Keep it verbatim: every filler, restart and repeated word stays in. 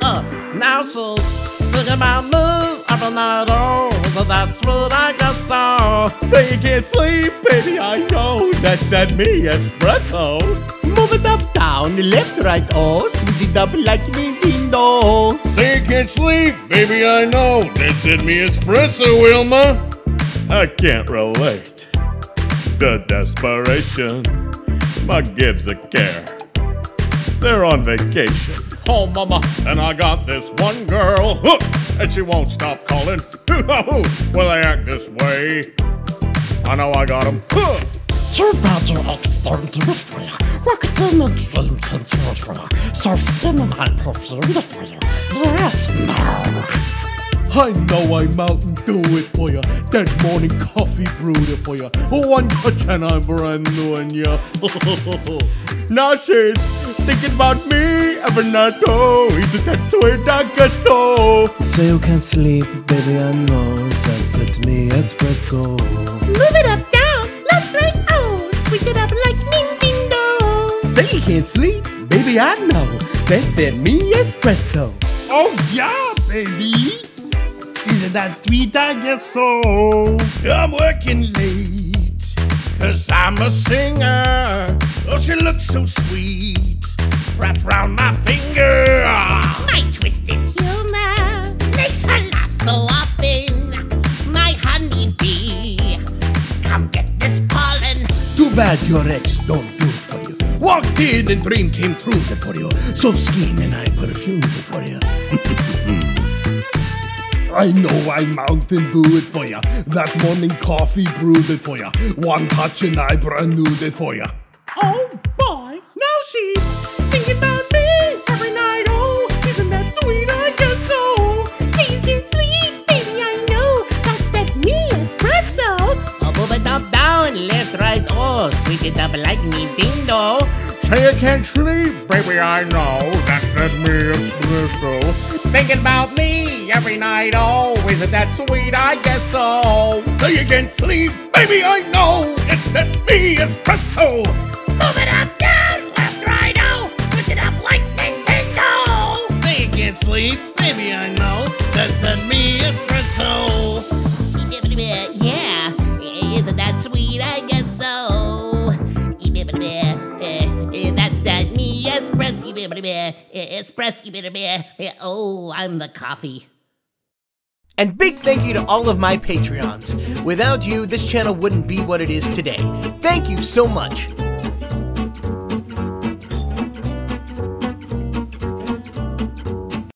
uh, now she's thinking about me every night, oh, so that's what I got so. So you can't sleep, baby, I know. That's not me, espresso. Move it up, down, left, right, oh, switch it up like Nintendo. So you can't sleep, baby, I know. That's not me, espresso, Wilma. I can't relate. The desperation, my gives a care. They're on vacation. Oh, mama, and I got this one girl, and she won't stop calling. Will they act this way? I know I got them. Too bad your ex don't do it for you. Work them and dream came true for you. Serve skin and eye perfume for you. Yes, no. I know I Mountain Dew it for ya. That morning coffee brewed it for ya. One touch and I'm brand new and ya. Now she's thinking about me every night, oh, it's just that sweet I get so. So you can sleep, baby, I know. Sunset me espresso. Move it up, down, left, right, oh, switch it up like Nintendo. So you can't sleep, baby, I know. That's that me espresso. Oh yeah, baby. Isn't that sweet? I guess so. I'm working late, cause I'm a singer. Oh, she looks so sweet, wrapped round my finger. My twisted humor makes her laugh so often. My honey bee, come get this pollen. Too bad your ex don't do it for you. Walked in and dream came true for you. So skin and I perfumed for you. I know I Mountain Dew it for ya. That morning coffee brewed it for ya. One touch and I brand new it for ya. Oh boy, now she's thinking about me every night, oh, isn't that sweet? I guess so. So you can sleep, baby, I know. That's that me espresso. I'll move it up, down, left, right, oh, switch it up like Nintendo. So you can't sleep, baby, I know. That's that me espresso. Thinking about me every night, oh, isn't that sweet? I guess so. So you can't sleep, baby, I know. It's that me espresso. Move it up, down, left, right, oh, switch it up like Nintendo. So you can't sleep, baby, I know. That's that me espresso. Yeah, isn't that sweet? I guess so. That's that me espresso. Espresso, oh, I'm the coffee. And big thank you to all of my Patreons. Without you, this channel wouldn't be what it is today. Thank you so much.